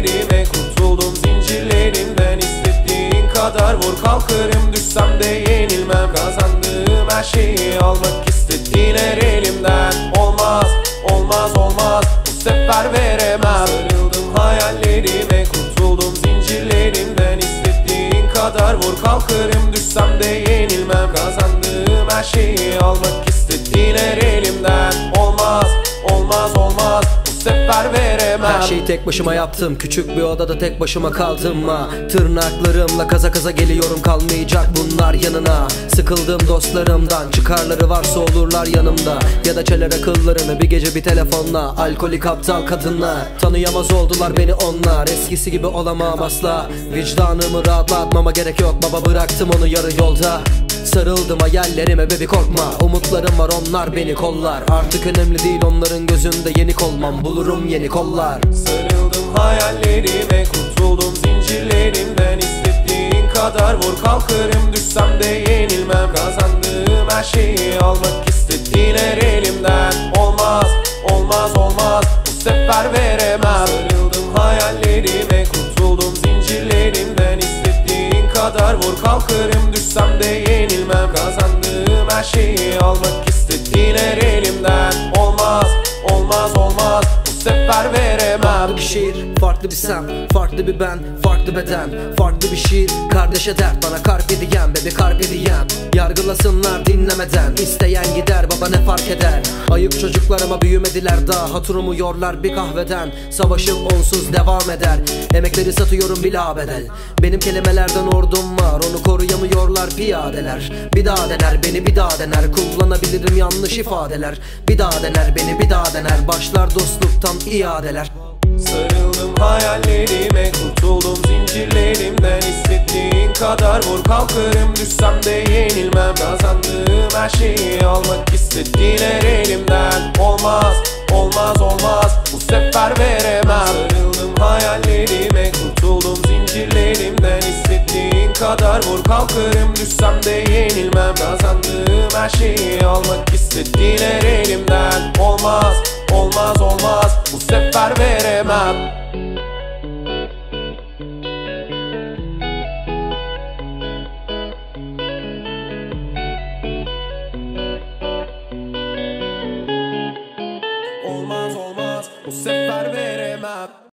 zincirlerime kurtuldum zincirlerimden. İstediğin kadar vur kalkarım, düşsem de yenilmem. Kazandığım her şeyi almak istediğin her elimden. Olmaz, olmaz, olmaz, bu sefer veremem. Sarıldım hayallerime kurtuldum zincirlerimden. İstediğin kadar vur kalkarım, düşsem de yenilmem. Kazandığım her şeyi almak istediğin her elimden. Olmaz, olmaz, olmaz, bu sefer veremem. Her şeyi tek başıma yaptım, küçük bir odada tek başıma kaldım. Tırnaklarımla kaza kaza geliyorum, kalmayacak bunlar yanına. Sıkıldım dostlarımdan, çıkarları varsa olurlar yanımda. Ya da çeler akıllarını bir gece bir telefonla. Alkolik aptal kadınlar, tanıyamaz oldular beni onlar. Eskisi gibi olamam asla, vicdanımı rahatlatmama gerek yok. Baba bıraktım onu yarı yolda. Sarıldım hayallerime bebi korkma, umutlarım var onlar beni kollar. Artık önemli değil onların gözünde yenik olmam, bulurum yeni kollar. Sarıldım hayallerime kurtuldum zincirlerimden. İstediğin kadar vur kalkarım, düşsem de yenilmem. Kazandığım her şeyi almak istediğin her elimden. Olmaz, olmaz, olmaz, bu sefer veremem. Sarıldım hayallerime kurtuldum zincirlerimden. İstediğin kadar vur kalkarım, düşsem de yenilmem. Kazandığım her şeyi almak istediğin her elimden. Olmaz, olmaz, olmaz, bu sefer veremem. Farklı bir şehir, farklı bir sen, farklı bir ben, farklı beden, farklı bir şiir. Kardeşe dert, bana Carpe Diem, baby Carpe Diem. Yargılasınlar dinlemeden, isteyen gider baba ne fark eder. Ayıp çocuklar ama büyümediler daha, haturumu yorlar bir kahveden. Savaşım onsuz devam eder, emekleri satıyorum bila bedel. Benim kelimelerden ordum var, onu koruyamıyorlar piyadeler. Bir daha dener beni, bir daha dener, kullanabilirim yanlış ifadeler. Bir daha dener beni, bir daha dener, başlar dostluktan iadeler. Sarıldım hayallerime kurtuldum zincirlerimden. İstediğin kadar vur kalkarım, düşsem de yenilmem. Kazandığım her şeyi almak istediğin her elimden. Olmaz, olmaz, olmaz, bu sefer veremem. Sarıldım hayallerime kurtuldum zincirlerimden. İstediğin kadar vur kalkarım, düşsem de yenilmem. Kazandığım her şeyi almak istediğin her elimden. Olmaz, olmaz, olmaz, bu sefer veremem. Olmaz, olmaz, bu sefer veremem.